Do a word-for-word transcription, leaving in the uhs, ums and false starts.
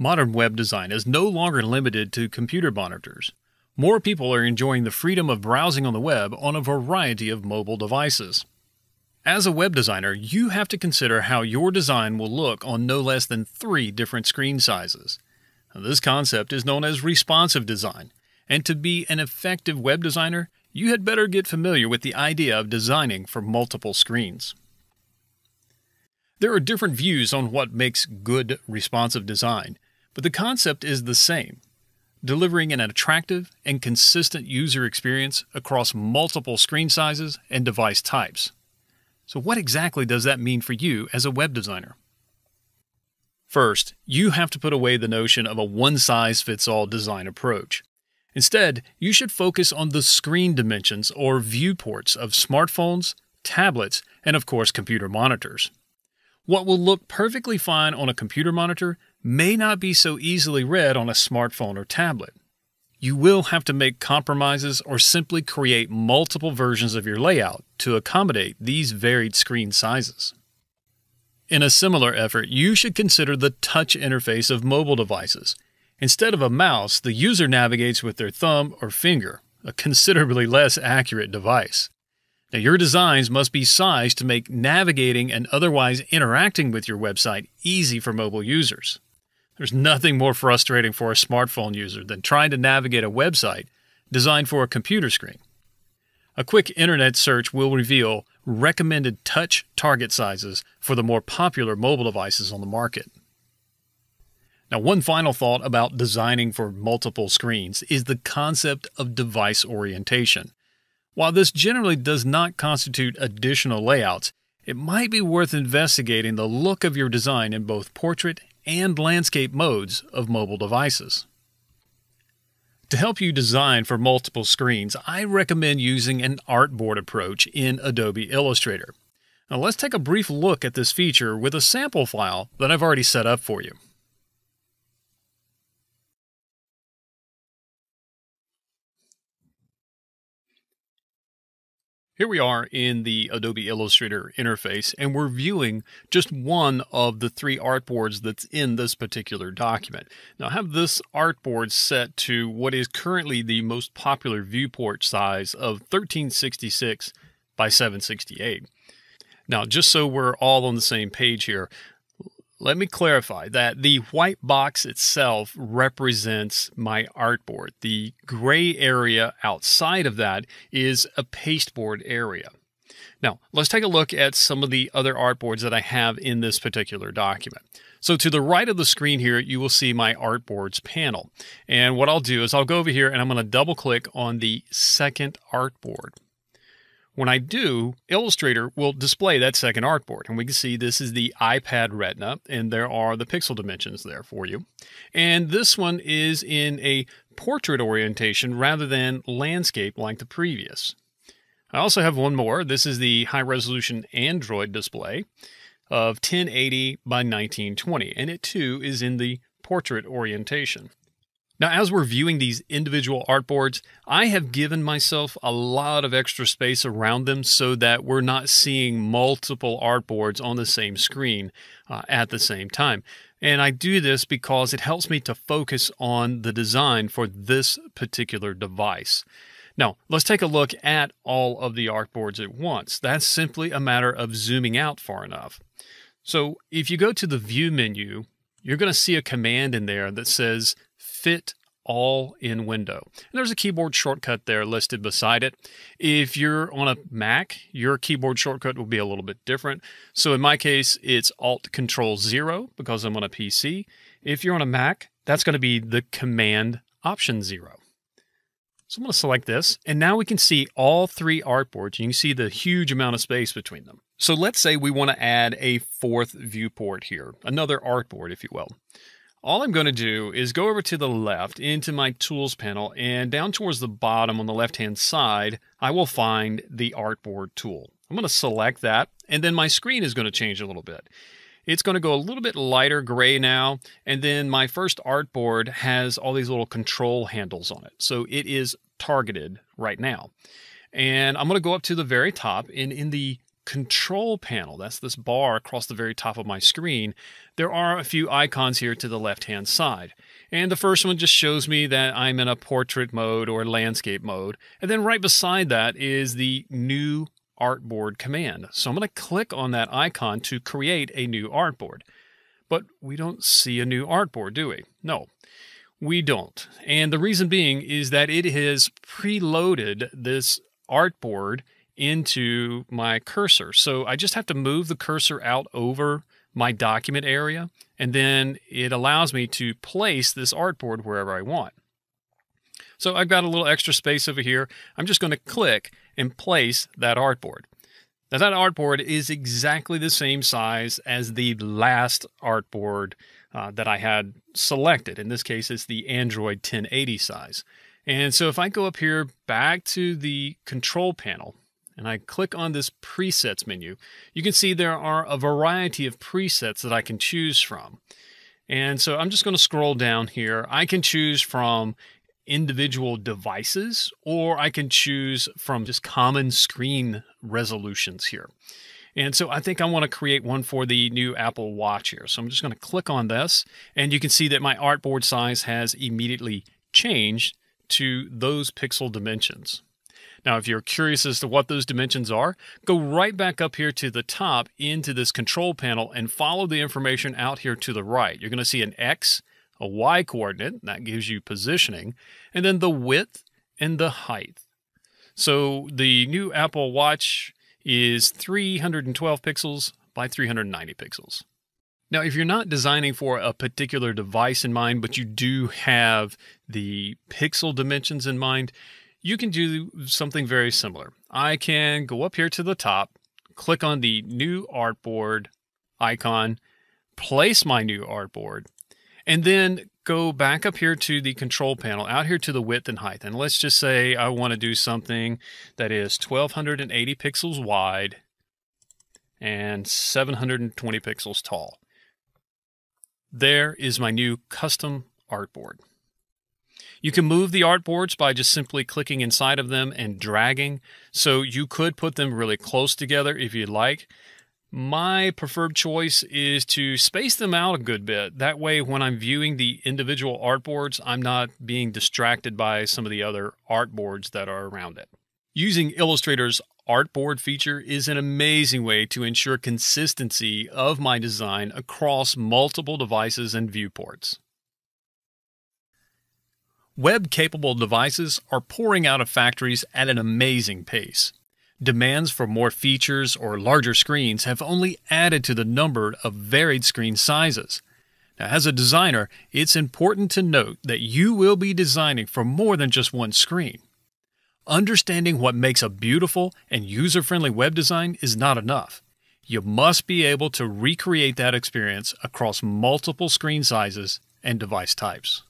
Modern web design is no longer limited to computer monitors. More people are enjoying the freedom of browsing on the web on a variety of mobile devices. As a web designer, you have to consider how your design will look on no less than three different screen sizes. Now, this concept is known as responsive design, and to be an effective web designer, you had better get familiar with the idea of designing for multiple screens. There are different views on what makes good responsive design, but the concept is the same: delivering an attractive and consistent user experience across multiple screen sizes and device types. So what exactly does that mean for you as a web designer? First, you have to put away the notion of a one-size-fits-all design approach. Instead, you should focus on the screen dimensions or viewports of smartphones, tablets, and of course computer monitors. What will look perfectly fine on a computer monitor may not be so easily read on a smartphone or tablet. You will have to make compromises or simply create multiple versions of your layout to accommodate these varied screen sizes. In a similar effort, you should consider the touch interface of mobile devices. Instead of a mouse, the user navigates with their thumb or finger, a considerably less accurate device. Now, your designs must be sized to make navigating and otherwise interacting with your website easy for mobile users. There's nothing more frustrating for a smartphone user than trying to navigate a website designed for a computer screen. A quick internet search will reveal recommended touch target sizes for the more popular mobile devices on the market. Now, one final thought about designing for multiple screens is the concept of device orientation. While this generally does not constitute additional layouts, it might be worth investigating the look of your design in both portrait and landscape modes of mobile devices. To help you design for multiple screens, I recommend using an artboard approach in Adobe Illustrator. Now, let's take a brief look at this feature with a sample file that I've already set up for you. Here we are in the Adobe Illustrator interface, and we're viewing just one of the three artboards that's in this particular document. Now, I have this artboard set to what is currently the most popular viewport size of thirteen sixty-six by seven sixty-eight. Now, just so we're all on the same page here, let me clarify that the white box itself represents my artboard. The gray area outside of that is a pasteboard area. Now, let's take a look at some of the other artboards that I have in this particular document. So to the right of the screen here, you will see my artboards panel. And what I'll do is I'll go over here and I'm going to double click on the second artboard. When I do, Illustrator will display that second artboard, and we can see this is the iPad Retina, and there are the pixel dimensions there for you. And this one is in a portrait orientation rather than landscape like the previous. I also have one more. This is the high-resolution Android display of ten eighty by nineteen twenty, and it too is in the portrait orientation. Now, as we're viewing these individual artboards, I have given myself a lot of extra space around them so that we're not seeing multiple artboards on the same screen uh, at the same time. And I do this because it helps me to focus on the design for this particular device. Now, let's take a look at all of the artboards at once. That's simply a matter of zooming out far enough. So if you go to the View menu, you're going to see a command in there that says Fit All in Window. And there's a keyboard shortcut there listed beside it. If you're on a Mac, your keyboard shortcut will be a little bit different. So in my case, it's Alt Control zero because I'm on a P C. If you're on a Mac, that's going to be the Command Option zero. So I'm going to select this, and now we can see all three artboards. You can see the huge amount of space between them. So let's say we want to add a fourth viewport here, another artboard, if you will. All I'm going to do is go over to the left into my Tools panel, and down towards the bottom on the left-hand side, I will find the Artboard tool. I'm going to select that, and then my screen is going to change a little bit. It's going to go a little bit lighter gray now, and then my first artboard has all these little control handles on it, so it is targeted right now. And I'm going to go up to the very top, and in the control panel, that's this bar across the very top of my screen, there are a few icons here to the left-hand side. And the first one just shows me that I'm in a portrait mode or landscape mode. And then right beside that is the new artboard command. So I'm going to click on that icon to create a new artboard. But we don't see a new artboard, do we? No, we don't. And the reason being is that it has preloaded this artboard into my cursor. So I just have to move the cursor out over my document area, and then it allows me to place this artboard wherever I want. So I've got a little extra space over here. I'm just going to click and place that artboard. Now that artboard is exactly the same size as the last artboard uh, that I had selected. In this case, it's the Android ten eighty size. And so if I go up here back to the control panel, and I click on this presets menu, you can see there are a variety of presets that I can choose from. And so I'm just going to scroll down here. I can choose from individual devices, or I can choose from just common screen resolutions here. And so I think I want to create one for the new Apple Watch here. So I'm just going to click on this, and you can see that my artboard size has immediately changed to those pixel dimensions. Now, if you're curious as to what those dimensions are, go right back up here to the top into this control panel and follow the information out here to the right. You're going to see an X, a Y coordinate, that gives you positioning, and then the width and the height. So the new Apple Watch is three hundred twelve pixels by three hundred ninety pixels. Now, if you're not designing for a particular device in mind, but you do have the pixel dimensions in mind, you can do something very similar. I can go up here to the top, click on the new artboard icon, place my new artboard, and then go back up here to the control panel, out here to the width and height. And let's just say I want to do something that is twelve eighty pixels wide and seven hundred twenty pixels tall. There is my new custom artboard. You can move the artboards by just simply clicking inside of them and dragging. So you could put them really close together if you'd like. My preferred choice is to space them out a good bit. That way, when I'm viewing the individual artboards, I'm not being distracted by some of the other artboards that are around it. Using Illustrator's artboard feature is an amazing way to ensure consistency of my design across multiple devices and viewports. Web-capable devices are pouring out of factories at an amazing pace. Demands for more features or larger screens have only added to the number of varied screen sizes. Now, as a designer, it's important to note that you will be designing for more than just one screen. Understanding what makes a beautiful and user-friendly web design is not enough. You must be able to recreate that experience across multiple screen sizes and device types.